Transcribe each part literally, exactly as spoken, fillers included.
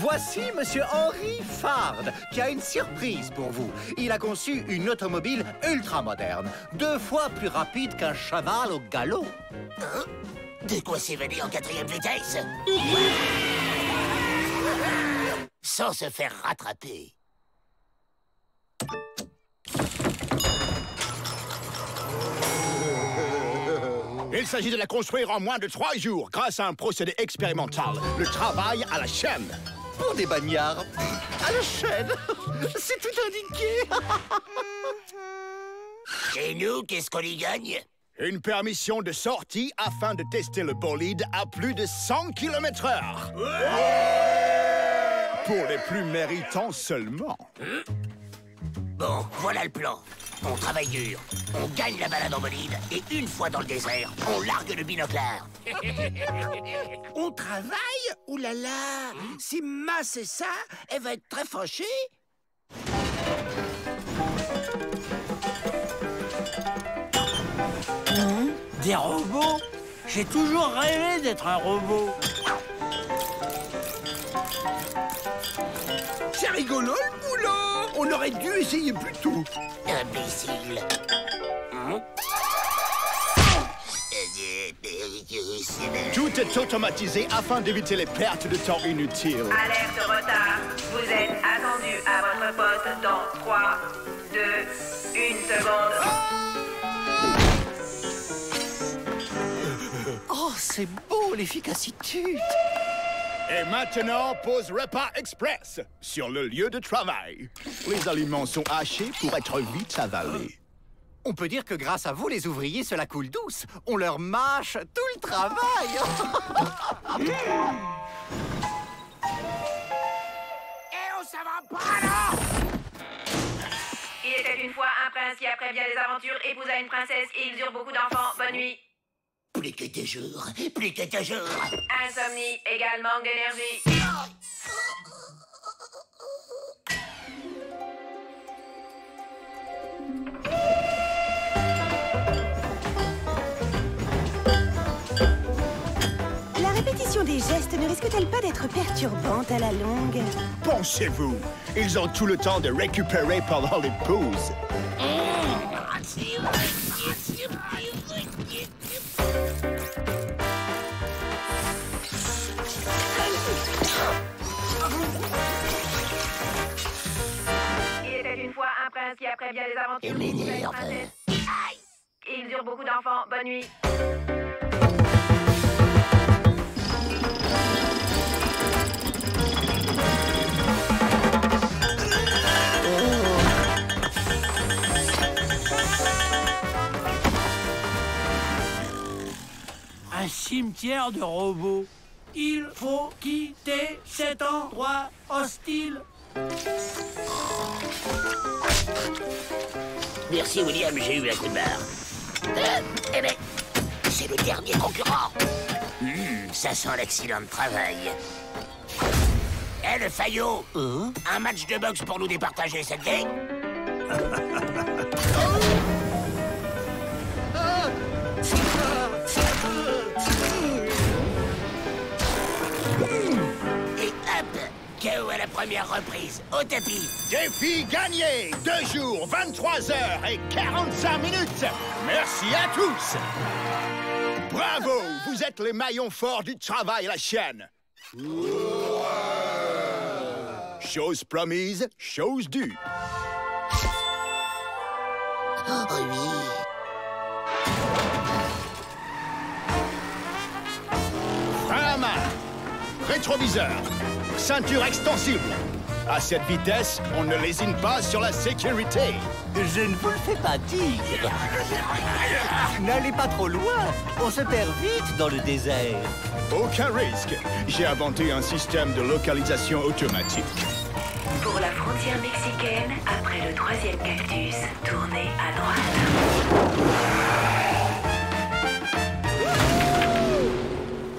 Voici Monsieur Henry Fard, qui a une surprise pour vous. Il a conçu une automobile ultra-moderne, deux fois plus rapide qu'un cheval au galop. Hein? De quoi c'est venu en quatrième vitesse? Sans se faire rattraper. Il s'agit de la construire en moins de trois jours grâce à un procédé expérimental, le travail à la chaîne. Pour des bagnards, à la chaîne, c'est tout indiqué. Chez nous, qu'est-ce qu'on y gagne? Une permission de sortie afin de tester le bolide à plus de cent kilomètres heure. Ouais! Ouais! Pour les plus méritants seulement. Bon, voilà le plan. On travaille dur, on gagne la balade en bolide, et une fois dans le désert, on largue le binoclard. On travaille? Oulala là là. Mmh. Si Ma c'est ça, elle va être très fâchée. Mmh. Des robots? J'ai toujours rêvé d'être un robot. C'est rigolo le boulot. On aurait dû essayer plus tôt. Imbécile. Hein? Tout est automatisé afin d'éviter les pertes de temps inutiles. Alerte retard. Vous êtes attendu à votre poste dans trois, deux, une seconde. Oh, c'est beau l'efficacité. Et maintenant, pause repas express sur le lieu de travail. Les aliments sont hachés pour être vite avalés. On peut dire que grâce à vous, les ouvriers, cela coule douce. On leur mâche tout le travail. Et on s'en va pas là! Il était une fois un prince qui, après bien des aventures, épousa une princesse et ils eurent beaucoup d'enfants. Bonne nuit. Plus que deux jours, plus que deux jours. Insomnie égale manque d'énergie. La répétition des gestes ne risque-t-elle pas d'être perturbante à la longue? Pensez-vous, ils ont tout le temps de récupérer pendant les pauses. Qui après bien des aventures, il m'énerve. Aïe! Il dure beaucoup d'enfants. Bonne nuit. Oh. Un cimetière de robots. Il faut quitter cet endroit hostile. Merci William, j'ai eu un coup de barre. Euh, eh ben, c'est le dernier concurrent. Mmh, ça sent l'accident de travail. Eh le faillot, mmh? Un match de boxe pour nous départager cette gang. K O à la première reprise, au tapis. Défi gagné. Deux jours, vingt-trois heures et quarante-cinq minutes. Merci à tous. Bravo, vous êtes les maillons forts du travail à la chaîne. Ouais. Chose promise, chose due. Oh oui. Vraiment. Rétroviseur. Ceinture extensible. À cette vitesse, on ne lésine pas sur la sécurité. Je ne vous le fais pas dire. N'allez pas trop loin. On se perd vite dans le désert. Aucun risque. J'ai inventé un système de localisation automatique. Pour la frontière mexicaine, après le troisième cactus, tournez à droite.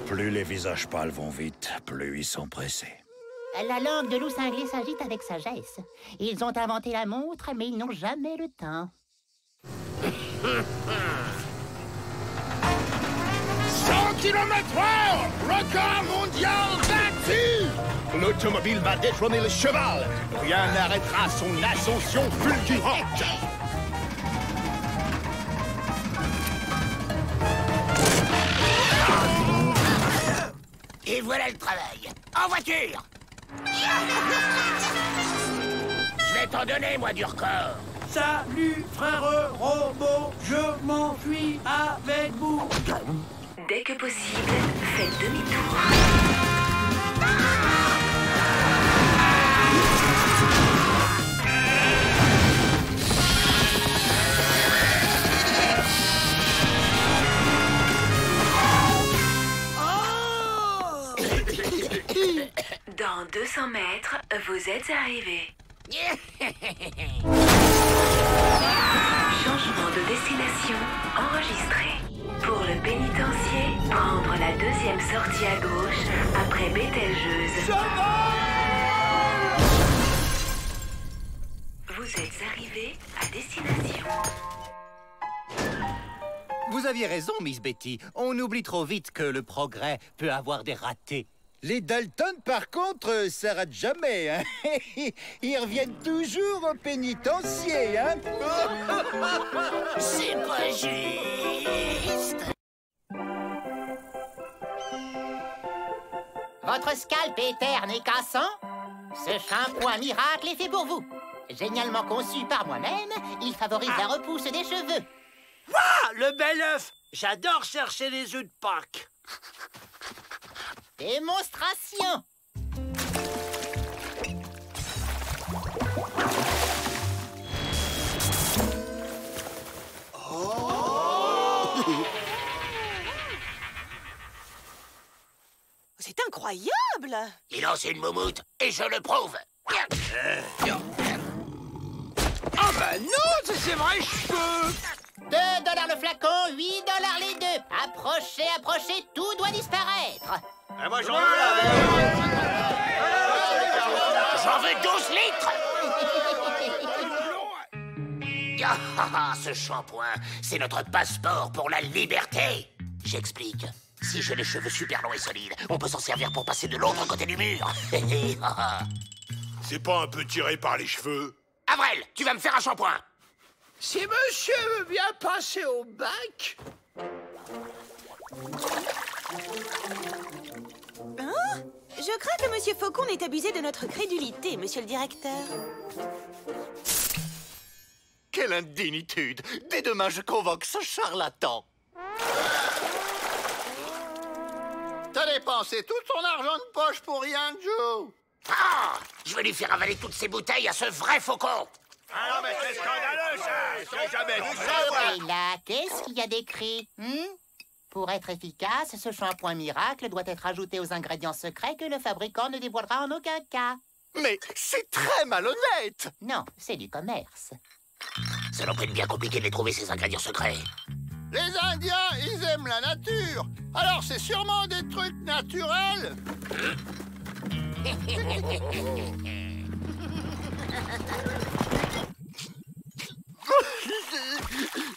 Plus les visages pâles vont vite, plus ils sont pressés. La langue de loup cinglé s'agite avec sagesse. Ils ont inventé la montre, mais ils n'ont jamais le temps. cent kilomètres heure! Record mondial battu! Le L'automobile va détrôner le cheval. Rien n'arrêtera son ascension fulgurante. Et voilà le travail. En voiture! Je vais t'en donner, moi, du record. Salut, frère robot, je m'enfuis avec vous. Dès que possible, faites demi-tour. Dans deux cents mètres, vous êtes arrivés. Changement de destination enregistré. Pour le pénitencier, prendre la deuxième sortie à gauche après Bételgeuse. Cheval ! Vous êtes arrivés à destination. Vous aviez raison, Miss Betty. On oublie trop vite que le progrès peut avoir des ratés. Les Dalton, par contre, ça rate jamais, hein. Ils reviennent toujours au pénitencier, hein. C'est pas juste. Votre scalp est terne et cassant? Ce shampoing miracle est fait pour vous. Génialement conçu par moi-même, il favorise ah. la repousse des cheveux. Ah, le bel œuf! J'adore chercher les œufs de Pâques. Démonstration. Oh! C'est incroyable. Il lance une moumoute et je le prouve. Ah bah non, c'est vrai, je peux. deux dollars le flacon, huit dollars les deux. Approchez, approchez, tout doit disparaître. Et moi j'en veux la... J'en veux douze litres. Ah, ce shampoing, c'est notre passeport pour la liberté. J'explique. Si j'ai les cheveux super longs et solides, on peut s'en servir pour passer de l'autre côté du mur. C'est pas un peu tiré par les cheveux? Averell, tu vas me faire un shampoing. Si monsieur veut bien passer au bac... Hein? Je crains que Monsieur Faucon ait abusé de notre crédulité, Monsieur le Directeur. Quelle indignitude! Dès demain, je convoque ce charlatan. T'as dépensé tout ton argent de poche pour rien, Joe. Ah! Je vais lui faire avaler toutes ces bouteilles à ce vrai Faucon. Ah non, mais c'est scandaleux, ça! C'est jamais vu ça! Et là, qu'est-ce qu'il y a d'écrit? Hmm? Pour être efficace, ce shampoing miracle doit être ajouté aux ingrédients secrets que le fabricant ne dévoilera en aucun cas. Mais c'est très malhonnête! Non, c'est du commerce. Ça leur prête bien compliqué de les trouver, ces ingrédients secrets. Les Indiens, ils aiment la nature. Alors c'est sûrement des trucs naturels.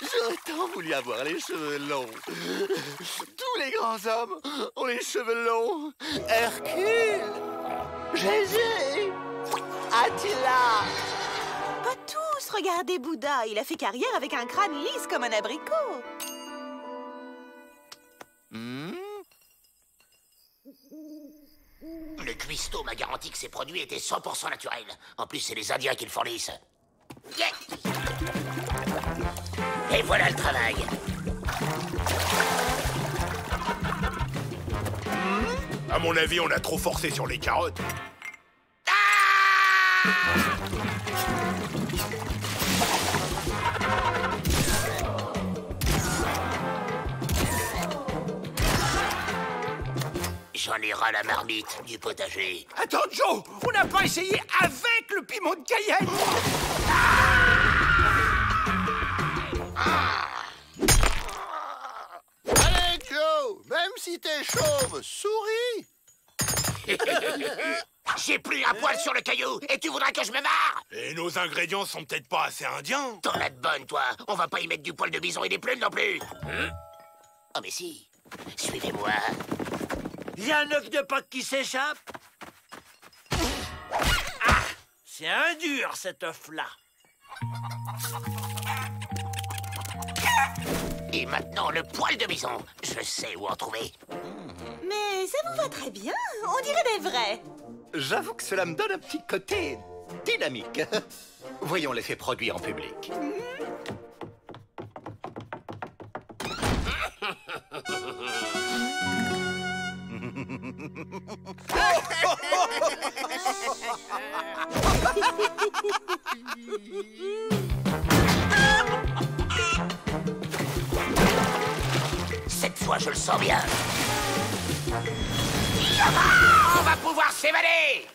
J'aurais tant voulu avoir les cheveux longs. Tous les grands hommes ont les cheveux longs. Hercule, Jésus, Attila. Pas tous, regardez Bouddha. Il a fait carrière avec un crâne lisse comme un abricot. Mmh. Le cuistot m'a garanti que ces produits étaient cent pour cent naturels. En plus, c'est les Indiens qui le fournissent. Yeah. Et voilà le travail. Mmh. À mon avis, on a trop forcé sur les carottes. Ah! J'en ai ras la marmite du potager. Attends, Joe, on n'a pas essayé avec le piment de Cayenne. Ah! Allez, Joe, même si t'es chauve, souris. J'ai plus un poil sur le caillou et tu voudras que je me marre? Et nos ingrédients sont peut-être pas assez indiens. T'en as de bonnes, toi. On va pas y mettre du poil de bison et des plumes non plus. Hein? Oh, mais si. Suivez-moi. Il y a un œuf de Pâques qui s'échappe. C'est un dur, cet œuf-là. Et maintenant, le poil de bison. Je sais où en trouver. Mais ça vous va très bien. On dirait des vrais. J'avoue que cela me donne un petit côté dynamique. Voyons l'effet produit en public. Cette fois, je le sens bien. On va pouvoir s'évader.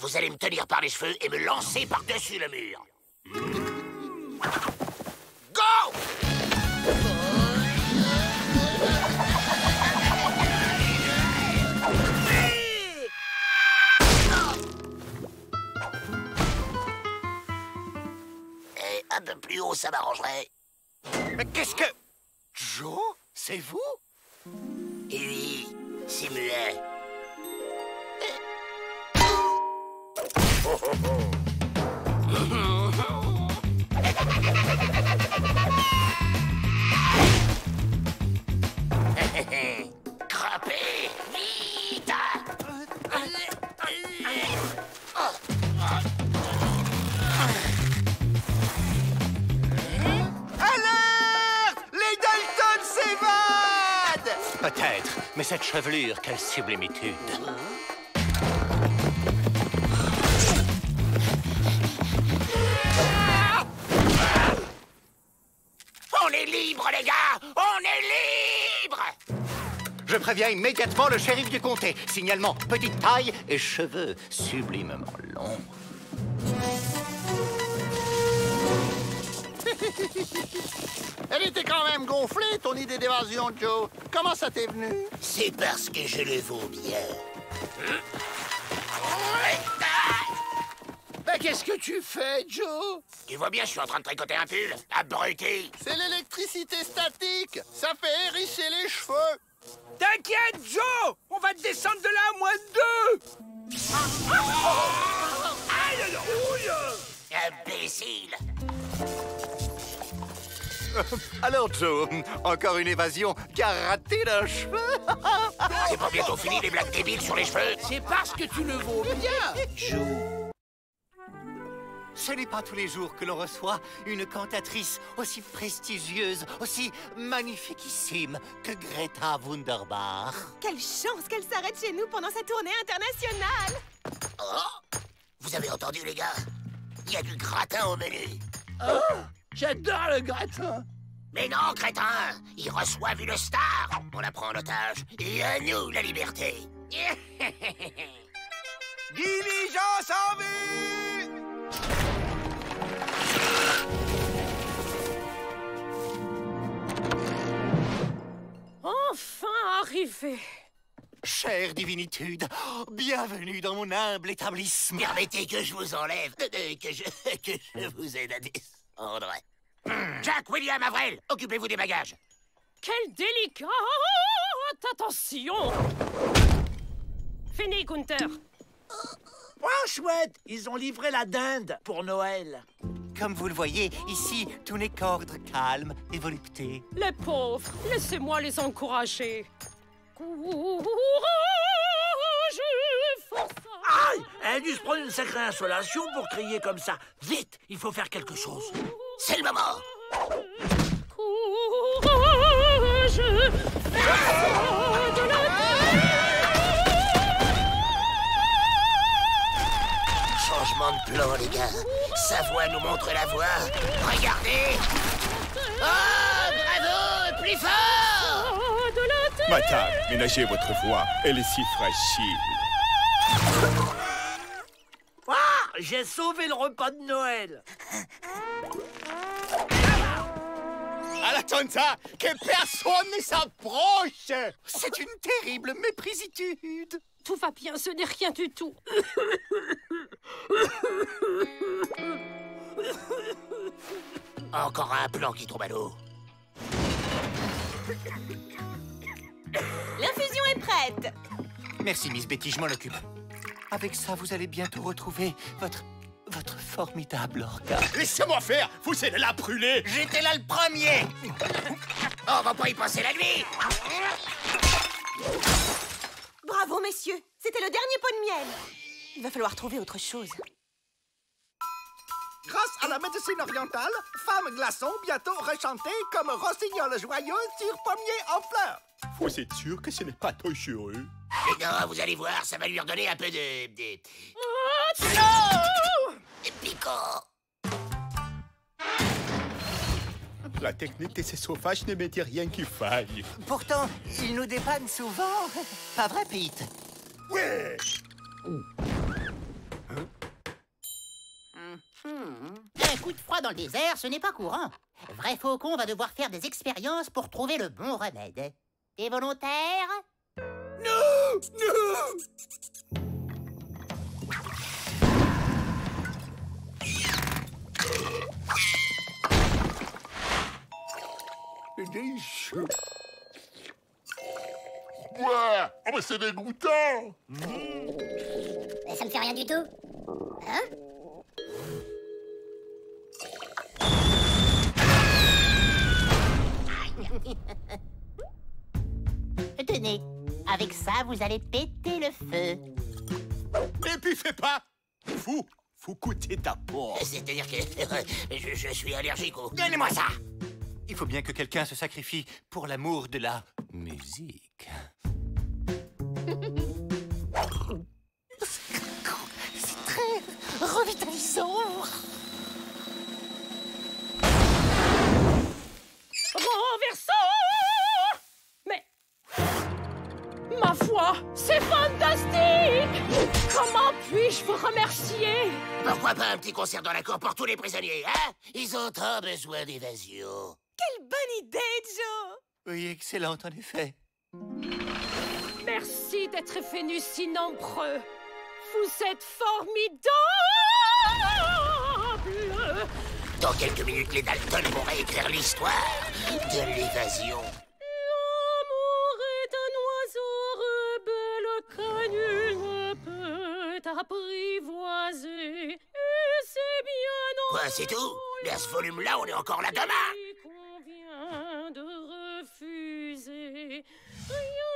Vous allez me tenir par les cheveux et me lancer par-dessus le mur. Go! Et un peu plus haut, ça m'arrangerait. Mais qu'est-ce que... Joe, c'est vous? Et oui, c'est muet. Crappez vite. Alerte! Les Dalton s'évadent! Peut-être, mais cette chevelure, quelle sublimitude! Je préviens immédiatement le shérif du comté. Signalement, petite taille et cheveux sublimement longs. Elle était quand même gonflée, ton idée d'évasion, Joe. Comment ça t'est venu? C'est parce que je le vaux bien. Hein? Ben, qu'est-ce que tu fais, Joe? Tu vois bien, je suis en train de tricoter un pull. Abruti! C'est l'électricité statique. Ça fait hérisser les cheveux. T'inquiète, Joe! On va te descendre de là à moins de deux! Aïe, aïe, aïe! Imbécile! Alors, Joe, encore une évasion qui a raté d'un cheveu! C'est pas bientôt fini les blagues débiles sur les cheveux? C'est parce que tu le vaux bien, Joe! Ce n'est pas tous les jours que l'on reçoit une cantatrice aussi prestigieuse, aussi magnifiquissime que Greta Wunderbar. Quelle chance qu'elle s'arrête chez nous pendant sa tournée internationale! Oh! Vous avez entendu, les gars? Il y a du gratin au menu. Oh! J'adore le gratin! Mais non, crétin! Ils reçoivent une star! On la prend en otage, et à nous la liberté! Diligence en vue! Enfin arrivé. Chère divinitude, bienvenue dans mon humble établissement. Permettez que je vous enlève, euh, que, je, que je vous aide à descendre. Mmh. Jacques, William, Averell, occupez-vous des bagages. Quelle délicate attention. Fini, Gunther. Oh, chouette! Ils ont livré la dinde pour Noël. Comme vous le voyez, ici, tout n'est qu'ordre, calme et volupté. Les pauvres, laissez-moi les encourager. Courage, force! Aïe! Elle a dû se prendre une sacrée insolation pour crier comme ça. Vite, il faut faire quelque chose. C'est le moment! Courage! Force de la... Changement de plan, les gars. Sa voix nous montre la voie. Regardez. Oh, bravo, plus fort. Madame, ménagez votre voix. Elle est si fragile. Ah, j'ai sauvé le repas de Noël. Attends-toi, que personne ne s'approche. C'est une terrible méprisitude. Tout va bien, ce n'est rien du tout. Encore un plan qui tombe à l'eau. L'infusion est prête. Merci, Miss Betty, je m'en occupe. Avec ça, vous allez bientôt retrouver votre... votre formidable orca. Laissez-moi faire, vous allez la brûler. J'étais là le premier. On va pas y passer la nuit. Bravo, messieurs. C'était le dernier pot de miel. Il va falloir trouver autre chose. Grâce à la médecine orientale, femme glaçon bientôt rechantée comme rossignol joyeux sur pommier en fleurs. Vous êtes sûr que ce n'est pas trop chéreux? Et non, vous allez voir, ça va lui redonner un peu de... de... Oh, non! Et pico! La technique de ces sauvages ne me dit rien qui faille. Pourtant, ils nous dépannent souvent. Pas vrai, Pete? Ouais! Hein? Hmm. Un coup de froid dans le désert, ce n'est pas courant. Vrai faucon va devoir faire des expériences pour trouver le bon remède. T'es volontaire? Non! Non! Ouais, oh mais c'est dégoûtant. Mmh. Ça me fait rien du tout. Hein? Tenez, avec ça, vous allez péter le feu. Et puis fais pas fou, fou coûter ta peau. C'est-à-dire que euh, je, je suis allergique au... Donnez-moi ça. Il faut bien que quelqu'un se sacrifie pour l'amour de la musique. C'est très revitalisant. Renversant! Mais... ma foi, c'est fantastique! Comment puis-je vous remercier? Pourquoi pas un petit concert dans la cour pour tous les prisonniers, hein? Ils ont tant besoin d'évasion. Quelle bonne idée, Joe! Oui, excellente, en effet. Merci d'être venus si nombreux. Vous êtes formidables! Dans quelques minutes, les Dalton vont réécrire l'histoire de l'évasion. L'amour est un oiseau rebelle que nul ne peut apprivoiser. Et c'est bien... Bah, c'est tout. Mais à ce volume-là, on est encore là demain.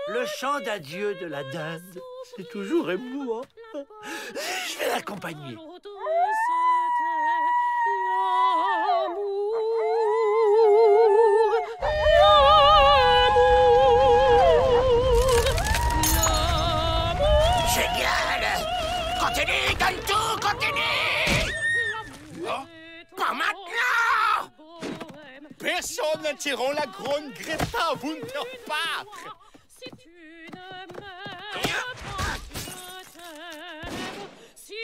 Le chant d'adieu de la dinde, c'est toujours émouvant. Je vais l'accompagner. Génial! Continuez, donne tout, continuez! Oh. Pas maintenant! Personne ne tirera la grande Greta Wunderbar. Regarde-toi, mais si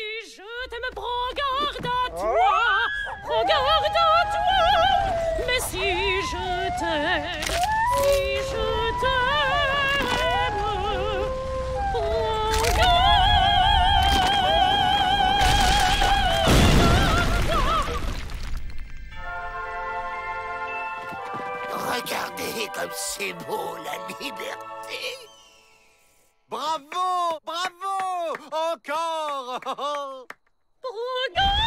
je t'aime, si je t'aime, regarde-toi. Regardez comme c'est beau la liberté. Bravo, bravo, encore. Regarde.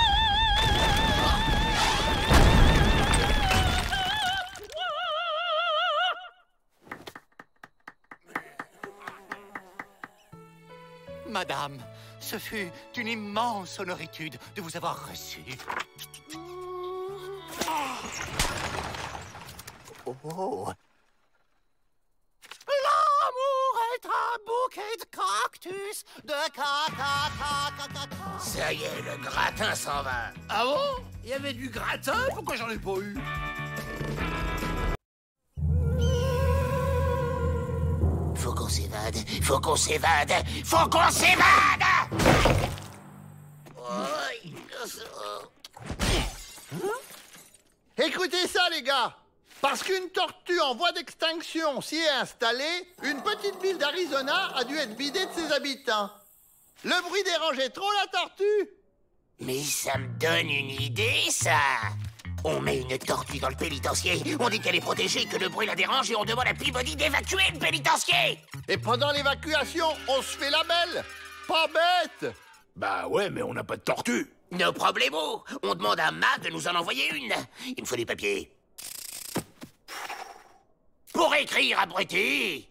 Madame, ce fut une immense honoritude de vous avoir reçue. Oh, oh. L'amour est un bouquet de cactus, de caca. Ça y est, le gratin s'en va. Ah bon? Il y avait du gratin? Pourquoi j'en ai pas eu? Faut qu'on s'évade, faut qu'on s'évade, faut qu'on s'évade! Écoutez ça, les gars! Parce qu'une tortue en voie d'extinction s'y est installée, une petite ville d'Arizona a dû être vidée de ses habitants. Le bruit dérangeait trop la tortue. Mais ça me donne une idée, ça. On met une tortue dans le pénitencier, on dit qu'elle est protégée, que le bruit la dérange et on demande à Peabody d'évacuer le pénitencier. Et pendant l'évacuation, on se fait la belle. Pas bête. Bah ouais, mais on n'a pas de tortue. No problemo. On demande à Matt de nous en envoyer une. Il me faut des papiers. Pour écrire, abruti.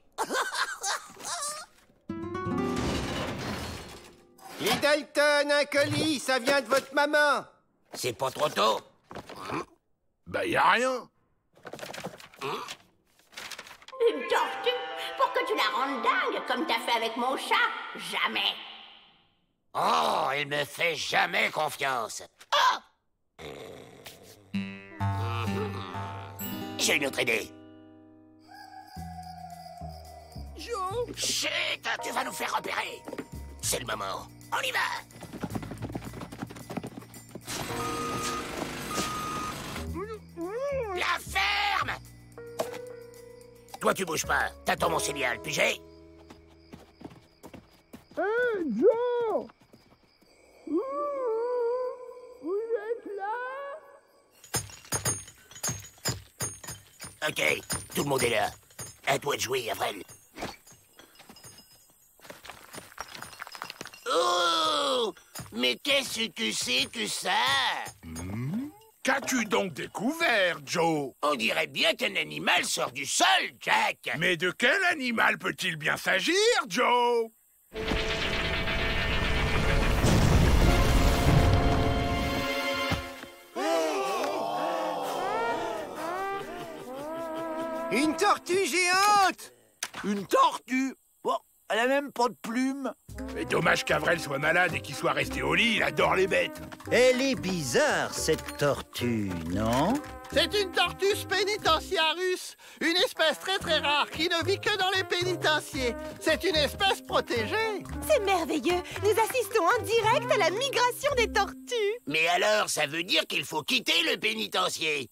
Les Dalton, un colis, ça vient de votre maman. C'est pas trop tôt. Bah y a rien. Une tortue pour que tu la rendes dingue comme t'as fait avec mon chat. Jamais. Oh, il me fait jamais confiance. Oh! J'ai une autre idée. Joe! Chut! Tu vas nous faire repérer. C'est le moment. On y va. La ferme! Toi, tu bouges pas. T'attends mon signal, puis j'ai... Hey, Joe! Vous êtes là? Ok, tout le monde est là. À toi de jouer, Averell. Oh! Mais qu'est-ce que tu sais que ça? Mmh. Qu'as-tu donc découvert, Joe? On dirait bien qu'un animal sort du sol, Jacques. Mais de quel animal peut-il bien s'agir, Joe? Une tortue géante! Une tortue? Bon, elle a même pas de plumes. Mais dommage qu'Averell soit malade et qu'il soit resté au lit, il adore les bêtes. Elle est bizarre, cette tortue, non? C'est une tortue pénitentiarusse, une espèce très très rare qui ne vit que dans les pénitenciers. C'est une espèce protégée. C'est merveilleux. Nous assistons en direct à la migration des tortues. Mais alors, ça veut dire qu'il faut quitter le pénitencier.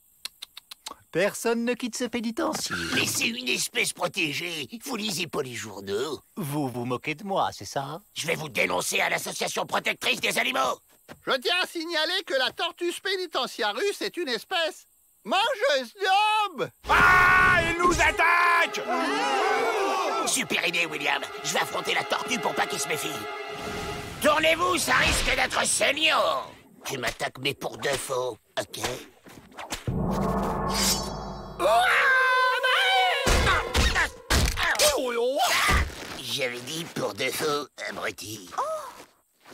Personne ne quitte ce pénitencier. Mais c'est une espèce protégée. Vous lisez pas les journaux. Vous vous moquez de moi, c'est ça? Je vais vous dénoncer à l'association protectrice des animaux. Je tiens à signaler que la tortue pénitentiarusse est une espèce... mangeuse d'hommes! Ah! Il nous attaque! Oh! Super idée, William. Je vais affronter la tortue pour pas qu'il se méfie. Tournez-vous, ça risque d'être saignant. Tu m'attaques, mais pour de faux, ok? J'avais dit pour de faux, abruti. Oh!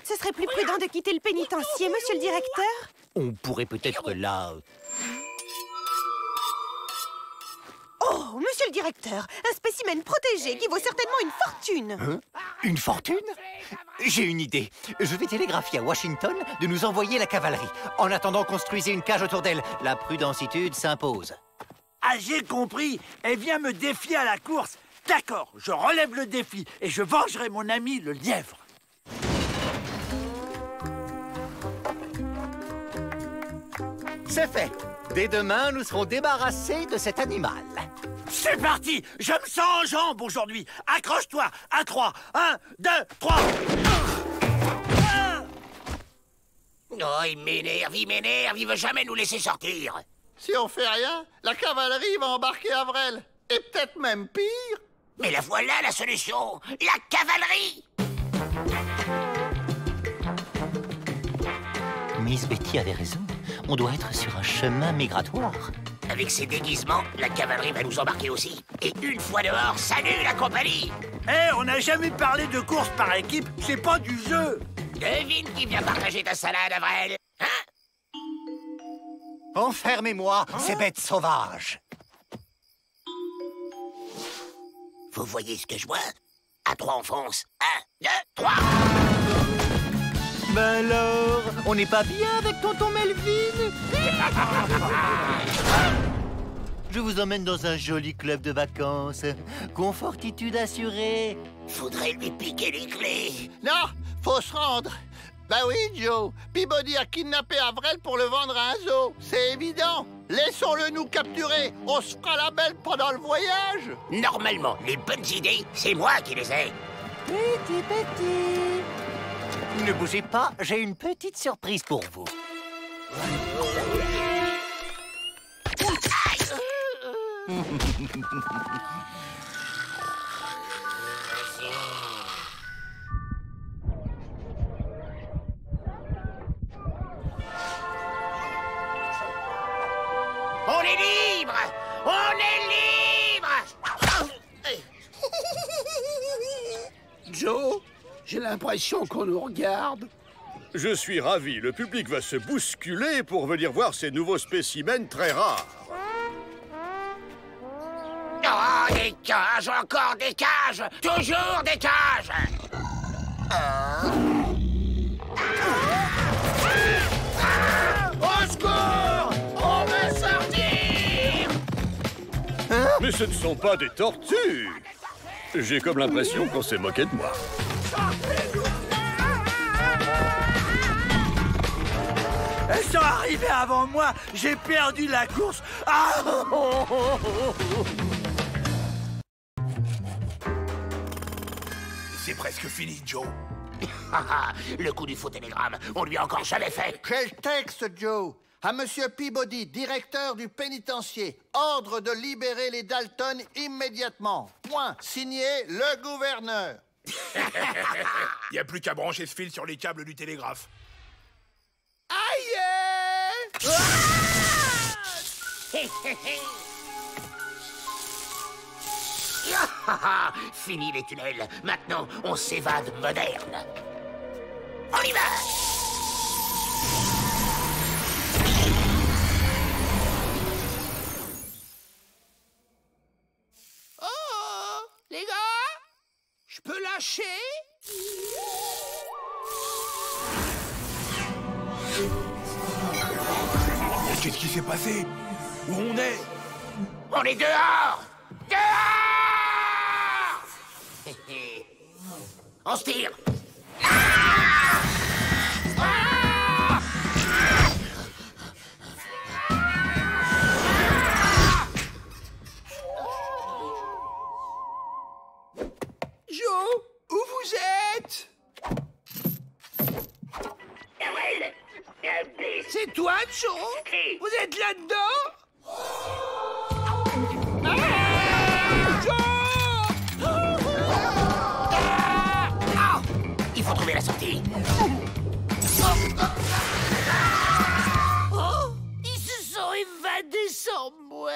Ce serait plus prudent de quitter le pénitencier, monsieur le directeur? On pourrait peut-être là... Oh, monsieur le directeur, un spécimen protégé qui vaut certainement une fortune. Hein? Une fortune? J'ai une idée. Je vais télégraphier à Washington de nous envoyer la cavalerie. En attendant, construisez une cage autour d'elle. La prudentitude s'impose. Ah, j'ai compris. Elle vient me défier à la course. D'accord, je relève le défi et je vengerai mon ami le lièvre. C'est fait. Dès demain, nous serons débarrassés de cet animal. C'est parti! Je me sens en jambes aujourd'hui. Accroche-toi! À trois! Un, deux, trois! Ah! Oh, il m'énerve, il m'énerve, il veut jamais nous laisser sortir. Si on fait rien, la cavalerie va embarquer Averell. Et peut-être même pire. Mais la voilà la solution! La cavalerie! Miss Betty avait raison. On doit être sur un chemin migratoire. Avec ces déguisements, la cavalerie va nous embarquer aussi. Et une fois dehors, salut la compagnie! Eh, hey, on n'a jamais parlé de course par équipe, c'est pas du jeu! Devine qui vient partager ta salade, Averell! Hein? Enfermez-moi, hein? Ces bêtes sauvages! Vous voyez ce que je vois? À trois, on fonce. Un, deux, trois! Ben alors, on n'est pas bien avec Tonton Melvin? Je vous emmène dans un joli club de vacances. Confortitude assurée. Faudrait lui piquer les clés. Non, faut se rendre. Ben oui, Joe. Peabody a kidnappé Averell pour le vendre à un zoo. C'est évident. Laissons-le nous capturer. On se fera la belle pendant le voyage. Normalement, les bonnes idées, c'est moi qui les ai. Petit, petit. Ne bougez pas, j'ai une petite surprise pour vous. On est libre! On est libre! Joe, j'ai l'impression qu'on nous regarde. Je suis ravi. Le public va se bousculer pour venir voir ces nouveaux spécimens très rares. Oh, des cages! Encore des cages! Toujours des cages! Ah. Ah. Au secours! On va sortir! Hein? Mais ce ne sont pas des tortues! J'ai comme l'impression qu'on s'est moqué de moi. Elles sont arrivées avant moi! J'ai perdu la course! Ah! C'est presque fini, Joe. Le coup du faux télégramme, on lui a encore jamais fait. Quel texte, Joe? À Monsieur Peabody, directeur du pénitencier. Ordre de libérer les Dalton immédiatement. Point. Signé le gouverneur. Il n'y a plus qu'à brancher ce fil sur les câbles du télégraphe. Aïe! Ah! Fini les tunnels. Maintenant, on s'évade moderne. On y va! Les gars, je peux lâcher? Qu'est-ce qui s'est passé? Où on est? On est dehors! Dehors! On se tire! Ah! Ah! Où vous êtes? C'est toi, Joe? Vous êtes là-dedans? Ah! Joe! Ah! Il faut trouver la sortie. Oh! Ils se sont évadés sans moi.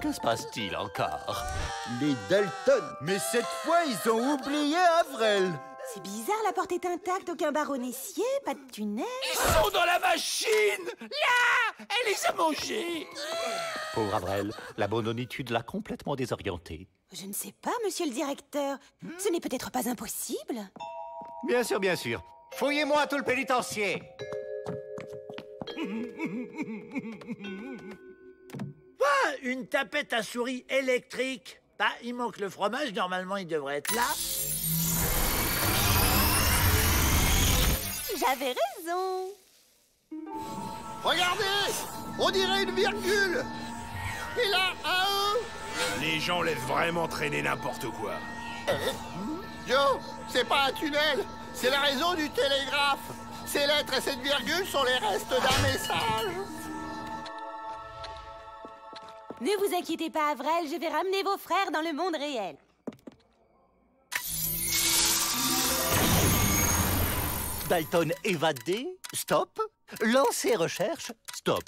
Que se passe-t-il encore? Les Dalton! Mais cette fois, ils ont oublié Averell! C'est bizarre, la porte est intacte, aucun baronnet scié, pas de tunnel... Ils sont dans la machine! Là! Elle les a mangés! Pauvre Averell, la bonhonnitude l'a complètement désorientée. Je ne sais pas, monsieur le directeur. Hmm? Ce n'est peut-être pas impossible. Bien sûr, bien sûr. Fouillez-moi tout le pénitencier. Ah, une tapette à souris électrique. Bah, il manque le fromage, normalement il devrait être là. J'avais raison. Regardez, on dirait une virgule. Et là, à eux. Les gens laissent vraiment traîner n'importe quoi. Euh, Joe, c'est pas un tunnel, c'est la raison du télégraphe. Ces lettres et cette virgule sont les restes d'un message. Ne vous inquiétez pas, Averell, je vais ramener vos frères dans le monde réel. Dalton évadé, stop. Lancer recherche, stop.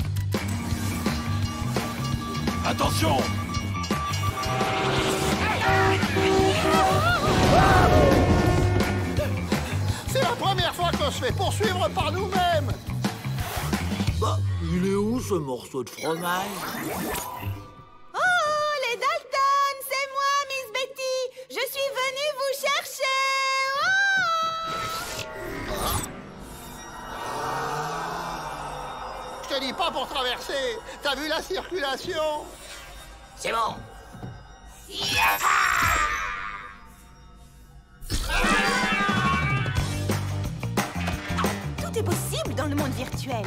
Attention! C'est la première fois qu'on se fait poursuivre par nous-mêmes. Bah, il est où ce morceau de fromage? Pas pour traverser. T'as vu la circulation? C'est bon. Yeah! virtuelle.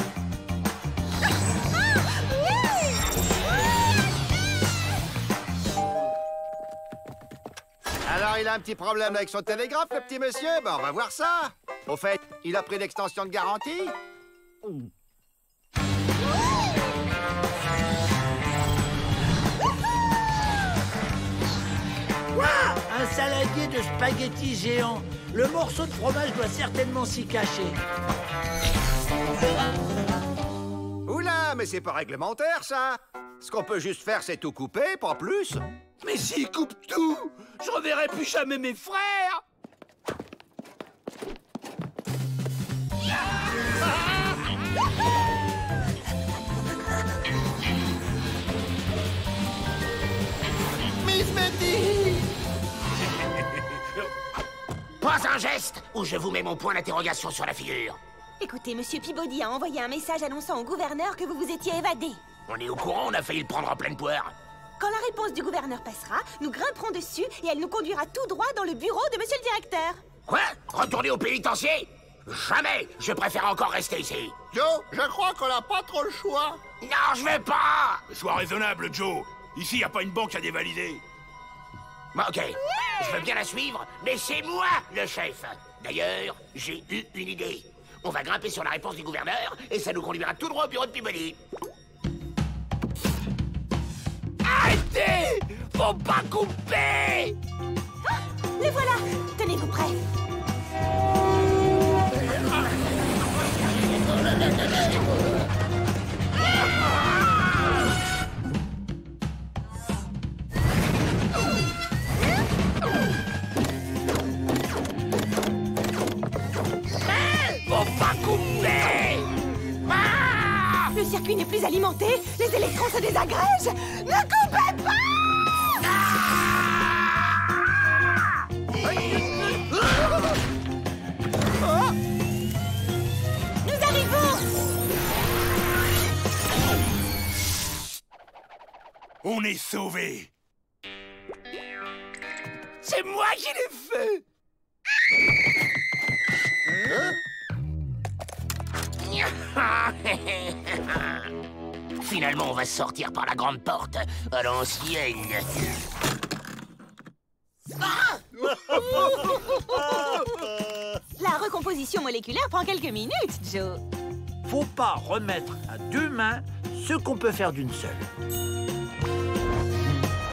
Alors, il a un petit problème avec son télégraphe, le petit monsieur. Ben, on va voir ça. Au fait, il a pris l'extension de garantie. Mmh. Wow! Un saladier de spaghettis géant. Le morceau de fromage doit certainement s'y cacher. Oula, mais c'est pas réglementaire, ça. Ce qu'on peut juste faire, c'est tout couper, pas plus. Mais s'il coupe tout, je reverrai plus jamais mes frères. Miss Betty! Pas un geste ou je vous mets mon point d'interrogation sur la figure. Écoutez, Monsieur Peabody a envoyé un message annonçant au gouverneur que vous vous étiez évadé. On est au courant, on a failli le prendre en pleine poire. Quand la réponse du gouverneur passera, nous grimperons dessus et elle nous conduira tout droit dans le bureau de Monsieur le Directeur. Quoi? Retourner au pénitencier? Jamais! Je préfère encore rester ici. Joe, je crois qu'on n'a pas trop le choix. Non, je vais pas! Sois raisonnable, Joe. Ici, y a pas une banque à dévalider. Bah, ok. Je veux bien la suivre, mais c'est moi le chef. D'ailleurs, j'ai eu une idée. On va grimper sur la réponse du gouverneur et ça nous conduira tout droit au bureau de Peabody. Arrêtez! Faut pas couper! Ah, le voilà! Tenez-vous prêts. Faut pas couper! Ah! Le circuit n'est plus alimenté, les électrons se désagrègent. Ne coupez pas! Ah! Ah! On est sauvés! C'est moi qui l'ai fait! Hein? Finalement, on va sortir par la grande porte, à l'ancienne. Ah! La recomposition moléculaire prend quelques minutes, Joe. Faut pas remettre à deux mains ce qu'on peut faire d'une seule.